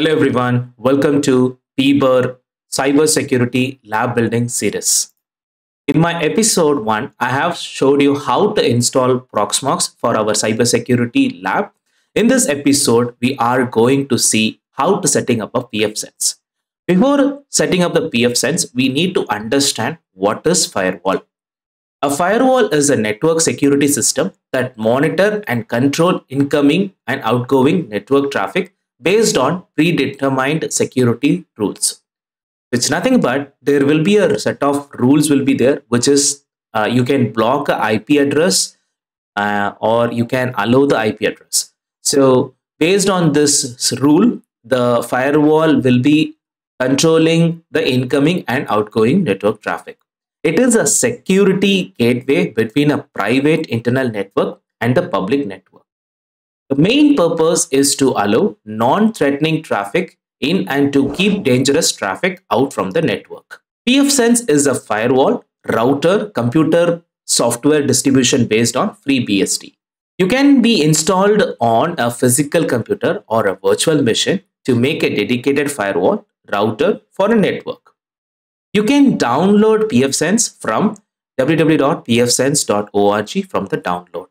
Hello everyone, welcome to PBIR Cybersecurity Lab Building Series. In my episode 1, I have showed you how to install Proxmox for our cybersecurity lab. In this episode, we are going to see how to setting up a PFSense. Before setting up the PFSense, we need to understand what is firewall. A firewall is a network security system that monitors and controls incoming and outgoing network traffic based on predetermined security rules. It's nothing but there will be a set of rules will be there, which is you can block an IP address or you can allow the IP address. So based on this rule, the firewall will be controlling the incoming and outgoing network traffic. It is a security gateway between a private internal network and the public network. The main purpose is to allow non-threatening traffic in and to keep dangerous traffic out from the network. PFSense is a firewall, router, computer software distribution based on FreeBSD. You can be installed on a physical computer or a virtual machine to make a dedicated firewall router for a network. You can download PFSense from www.pfsense.org from the download.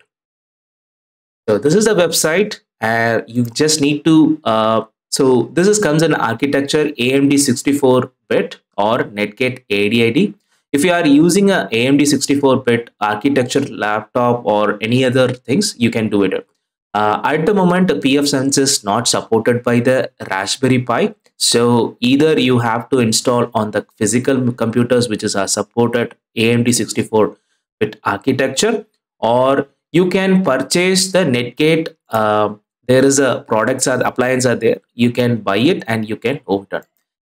So this is a website and you just need to, comes in architecture AMD 64-bit or Netgate ADID. If you are using a AMD 64-bit architecture laptop or any other things, you can do it. At the moment, the PFSense is not supported by the Raspberry Pi. So either you have to install on the physical computers, which is our supported AMD 64-bit architecture, or you can purchase the Netgate. There is a products or appliance are there. You can buy it and you can own it.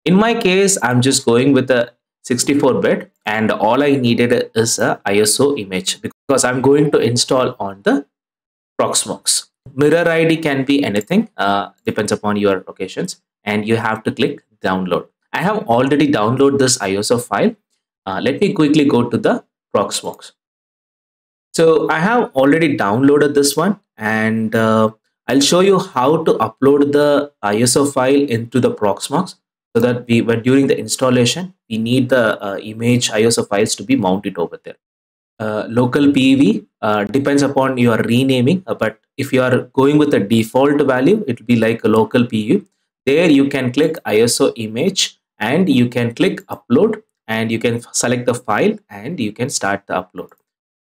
In my case, I'm just going with a 64-bit and all I needed is a ISO image because I'm going to install on the Proxmox. Mirror ID can be anything, depends upon your locations, and you have to click download. I have already downloaded this ISO file. Let me quickly go to the Proxmox. So I have already downloaded this one and I'll show you how to upload the ISO file into the Proxmox so that during the installation, we need the image ISO files to be mounted over there. Local PEV depends upon your renaming, but if you are going with a default value, it will be like a local PEV. There you can click ISO image and you can click upload and you can select the file and you can start the upload.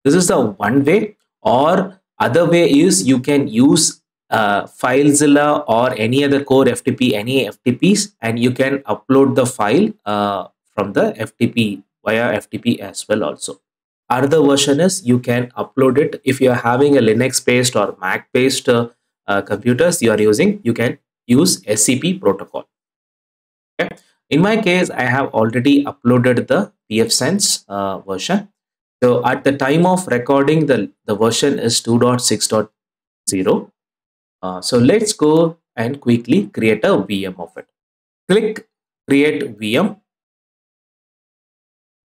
This is the one way, or other way is you can use FileZilla or any other core FTP, any FTPs, and you can upload the file from the FTP via FTP as well also. Other version is you can upload it. If you are having a Linux based or Mac based computers you are using, you can use SCP protocol. Okay. In my case, I have already uploaded the PFSense version. So at the time of recording, the version is 2.6.0. So let's go and quickly create a VM of it. Click create VM.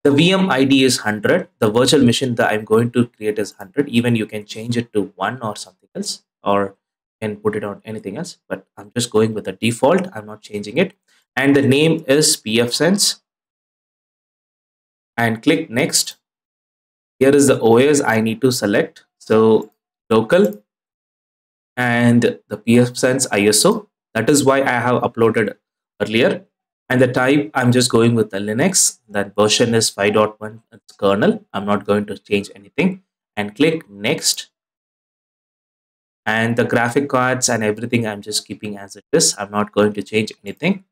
The VM ID is 100. The virtual machine that I'm going to create is 100. Even you can change it to 1 or something else, or you can put it on anything else. But I'm just going with the default. I'm not changing it. And the name is PFSense. And click next. Here is the OS I need to select. So local and the PFSense ISO. That is why I have uploaded earlier. And the type, I'm just going with the Linux. That version is 5.1, it's kernel. I'm not going to change anything. And click next. And the graphic cards and everything I'm just keeping as it is. I'm not going to change anything.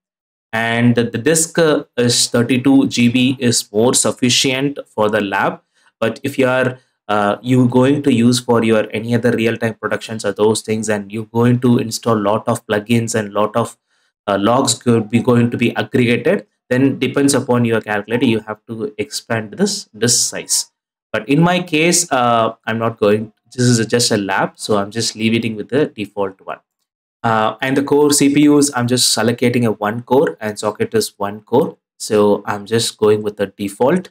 And the disk is 32 GB is more sufficient for the lab. But if you are going to use for your any other real-time productions or those things, and you're going to install lot of plugins and lot of logs could be going to be aggregated, then depends upon your calculator, you have to expand this size. But in my case, I'm not going. This is just a lab, so I'm just leaving it with the default one. And the core CPUs, I'm just allocating a one core and socket is one core. So I'm just going with the default.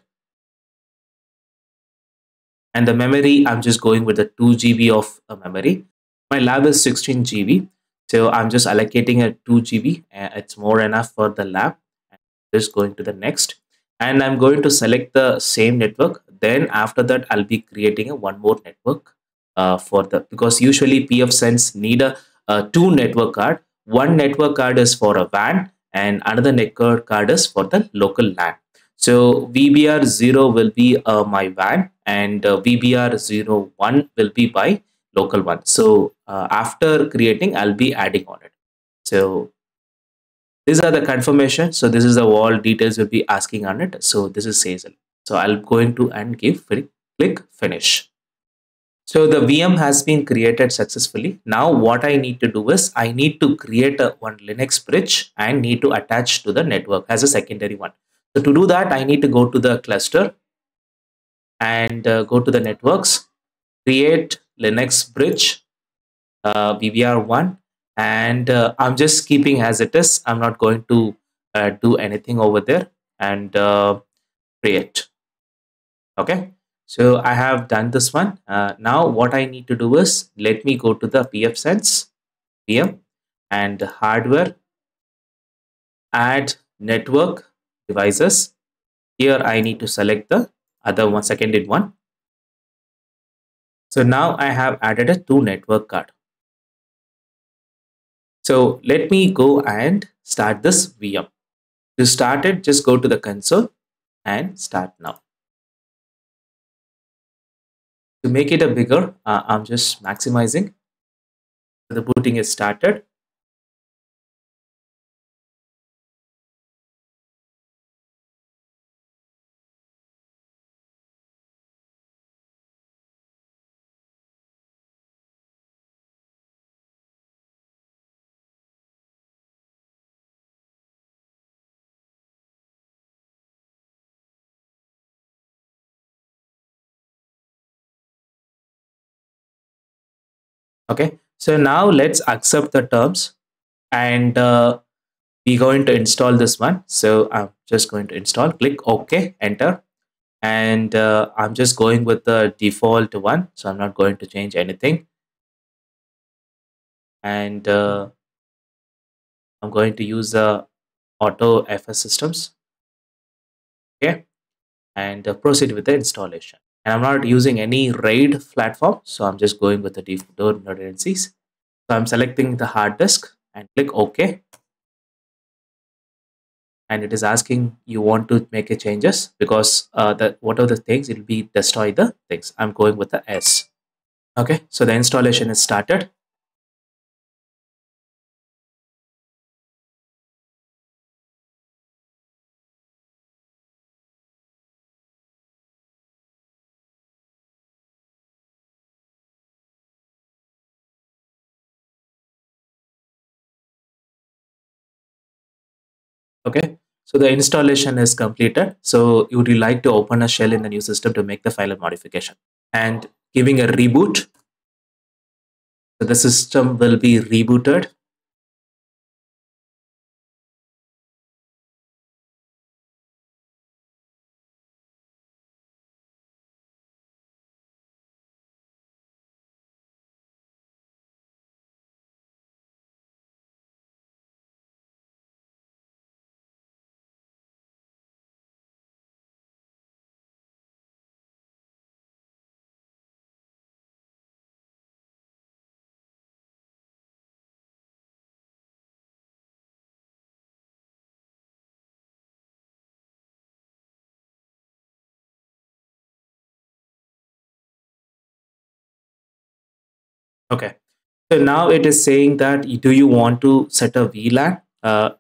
And the memory, I'm just going with the 2 GB of memory. My lab is 16 GB. So I'm just allocating a 2 GB, it's more enough for the lab. Just going to the next, and I'm going to select the same network. Then after that, I'll be creating one more network for the, because usually PFSense need a two network card. One network card is for a WAN and another network card is for the local LAN. So VBR0 will be my WAN, and VBR01 will be my local one. So after creating, I'll be adding on it. So these are the confirmation. So this is the all details will be asking on it. So this is SCP. So I'll going to and give click finish. So the VM has been created successfully. Now what I need to do is I need to create one Linux bridge and need to attach to the network as a secondary one. So to do that, I need to go to the cluster and go to the networks, create Linux bridge, VBR1. And I'm just keeping as it is. I'm not going to do anything over there, and create. Okay, so I have done this one. Now what I need to do is let me go to the PFSense VM and hardware, add network devices. Here I need to select the other one, secondary one. So now I have added a 2 network card. So let me go and start this VM. To start it, just go to the console and start now. To make it a bigger, I'm just maximizing. The booting is started. Okay, so now let's accept the terms, and we're going to install this one. So I'm just going to install, click OK, enter, and I'm just going with the default one. So I'm not going to change anything, and I'm going to use the auto FS systems. Okay, and proceed with the installation. And I'm not using any RAID platform, so I'm just going with the default redundancies. So I'm selecting the hard disk and click OK. And it is asking you want to make a changes, because what are the things, it will be destroy the things. I'm going with the S. Okay, so the installation is started. Okay, so the installation is completed. So you would like to open a shell in the new system to make the file modification and giving a reboot. So the system will be rebooted. Okay, so now it is saying that do you want to set a VLAN,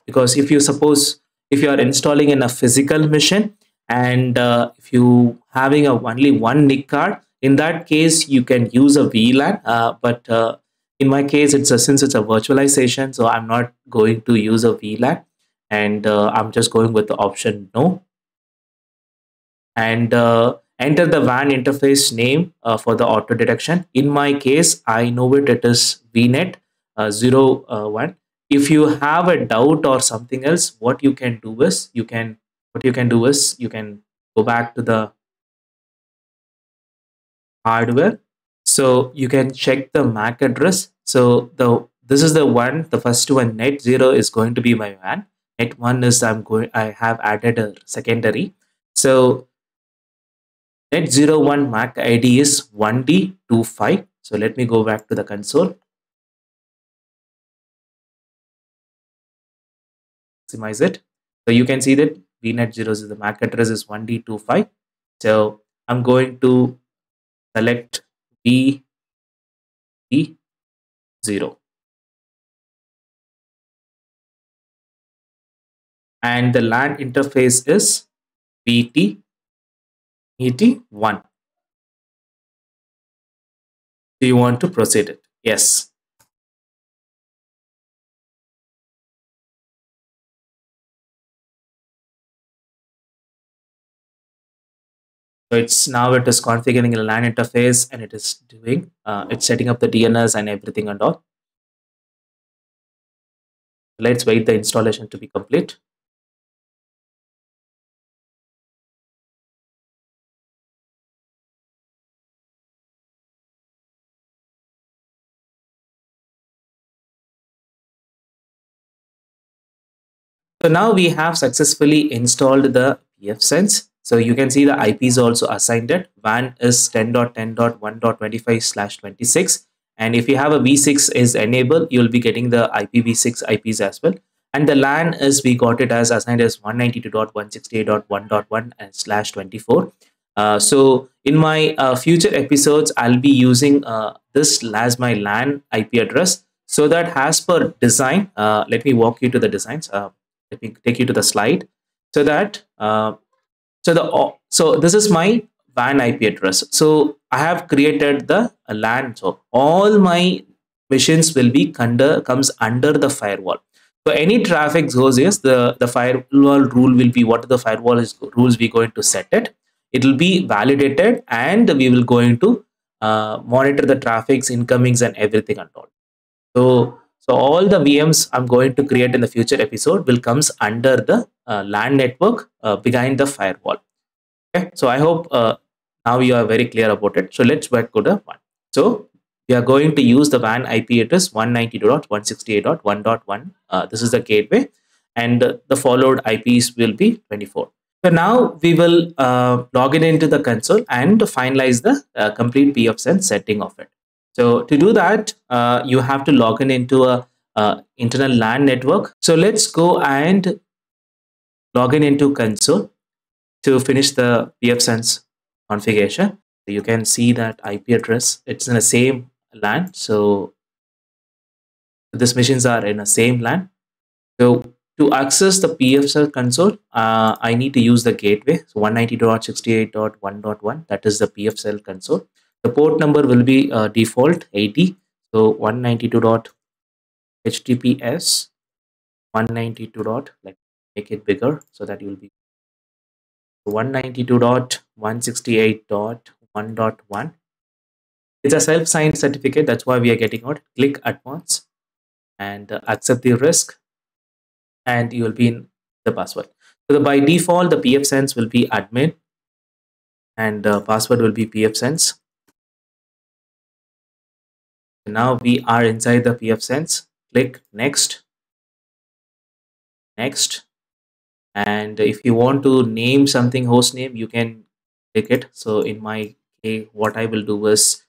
because if you are installing in a physical machine, and if you having only one NIC card, in that case you can use a VLAN, but in my case since it's a virtualization, so I'm not going to use a VLAN, and I'm just going with the option no, and enter the WAN interface name for the auto detection. In my case, I know it is VNet 01. If you have a doubt or something else, what you can do is you can go back to the hardware. So you can check the MAC address. So the This is the one, the first one, net 0 is going to be my WAN. Net 1 is I have added a secondary. So net 01 MAC ID is 1D25. So let me go back to the console. Maximize it. So you can see that VNet 0 is the MAC address is 1D25. So I'm going to select VD0. And the LAN interface is VT1. Do you want to proceed it? Yes. So it's now it is configuring the LAN interface and it is doing, it's setting up the DNS and everything and all. Let's wait the installation to be complete. So now we have successfully installed the PFSense. So you can see the IP is also assigned it. WAN is 10.10.1.25/26. And if you have a v6 is enabled, you'll be getting the IPv6 IPs as well. And the LAN is, we got it as assigned as 192.168.1.1/24. So in my future episodes, I'll be using this as my LAN IP address. So that as per design, let me walk you to the designs. Let me take you to the slide so that So this is my WAN IP address. So I have created the LAN. So all my machines will be comes under the firewall. So any traffic goes is the firewall rule will be what the firewall is rules we going to set it. It will be validated and we will going to monitor the traffics, incomings and everything and all. So all the VMs I'm going to create in the future episode will comes under the LAN network behind the firewall. Okay, so I hope now you are very clear about it. So let's back to the one. So we are going to use the WAN IP address 192.168.1.1. This is the gateway, and the followed IPs will be 24. So now we will log in into the console and finalize the complete PFSense setting of it. So to do that, you have to log in into a internal LAN network. So let's go and log in into console to finish the PFSense configuration. So you can see that IP address, it's in the same LAN. So these machines are in the same LAN. So to access the PFSense console, I need to use the gateway. So 192.168.1.1, that is the PFSense console. The port number will be default 80. So 192.https 192. Like make it bigger so that you will be 192.168.1.1. It's a self-signed certificate. That's why we are getting out. Click advance and accept the risk, and you will be in the password. So by default, the PFSense will be admin, and password will be PFSense. Now we are inside the PFSense. Click next, next, and if you want to name something host name, you can click it. So in my case, what I will do is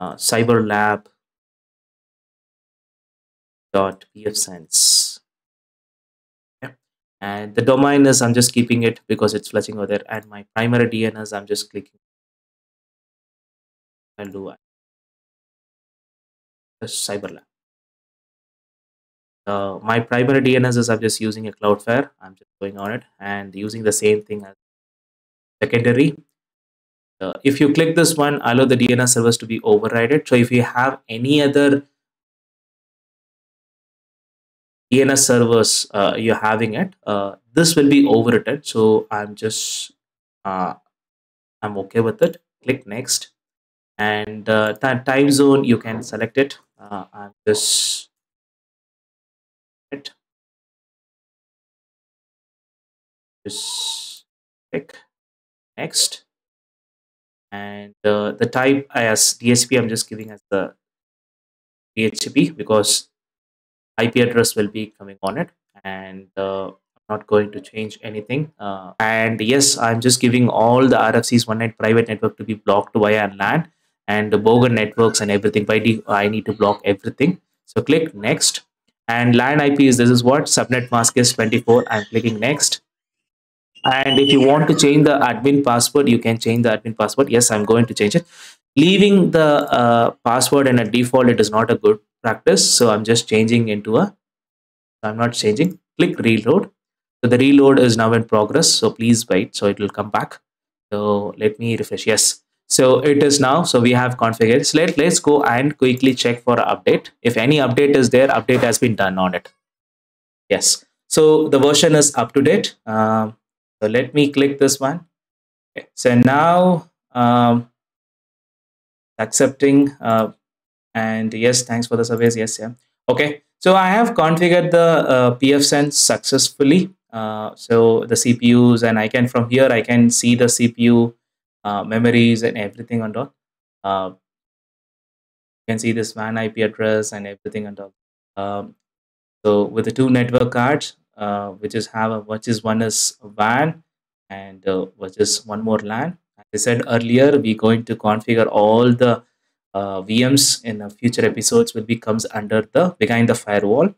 cyberlab.pfsense, okay. And the domain is I'm just keeping it because it's flashing over there, and my primary DNS I'm just clicking. I'll do it. Cyberlab. My primary DNS is I'm just using a Cloudflare. I'm just going on it and using the same thing as secondary. If you click this one, allow the DNS servers to be overridden. So if you have any other DNS servers you're having it, this will be overridden. So I'm just I'm okay with it. Click next. And time zone, you can select it. I'm just click next, and the type as DHCP I'm just giving as the DHCP because IP address will be coming on it, and not going to change anything. And yes, I'm just giving all the RFCs one night private network to be blocked via LAN, and the bogan networks and everything. By default, I need to block everything. So click next. And LAN IP is, this is what subnet mask is 24. I'm clicking next. And if you want to change the admin password, you can change the admin password. Yes, I'm going to change it. Leaving the password in a default, it is not a good practice. So I'm just changing into a, I'm not changing. Click reload. So the reload is now in progress, so please wait, so it will come back. So let me refresh. Yes, so it is now. So we have configured. So let's go and quickly check for update. If any update is there, update has been done on it. Yes, so the version is up to date. So let me click this one. Okay. So now accepting and yes, thanks for the surveys. Yes, yeah. Okay, so I have configured the PFSense successfully. So the CPUs, and I can, from here I can see the CPU memories and everything and all. You can see this WAN IP address and everything and all. So with the two network cards, which is one is WAN and which is one more LAN. As I said earlier, we're going to configure all the VMs in the future episodes, will becomes under the behind the firewall.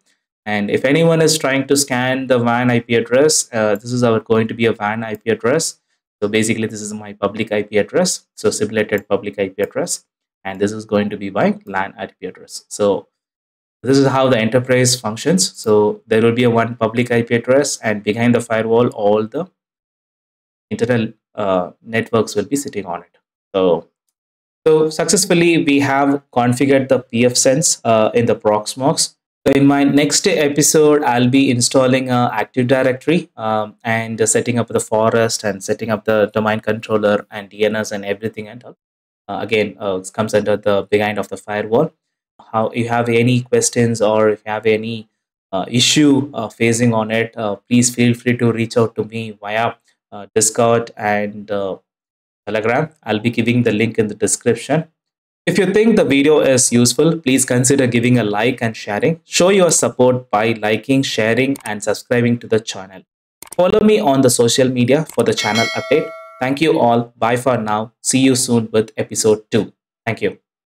And if anyone is trying to scan the WAN IP address, this is our going to be a WAN IP address. So basically this is my public IP address, so simulated public IP address, and this is going to be my LAN IP address. So this is how the enterprise functions. So there will be a one public IP address, and behind the firewall all the internal networks will be sitting on it. So successfully we have configured the PFSense in the Proxmox. So in my next episode, I'll be installing Active Directory and setting up the forest and setting up the domain controller and DNS and everything and all. Again, it comes under the behind of the firewall. How, if you have any questions or if you have any issue facing on it, please feel free to reach out to me via Discord and Telegram. I'll be giving the link in the description. If you think the video is useful, please consider giving a like and sharing. Show your support by liking, sharing, and subscribing to the channel. Follow me on the social media for the channel update. Thank you all. Bye for now. See you soon with episode 2. Thank you.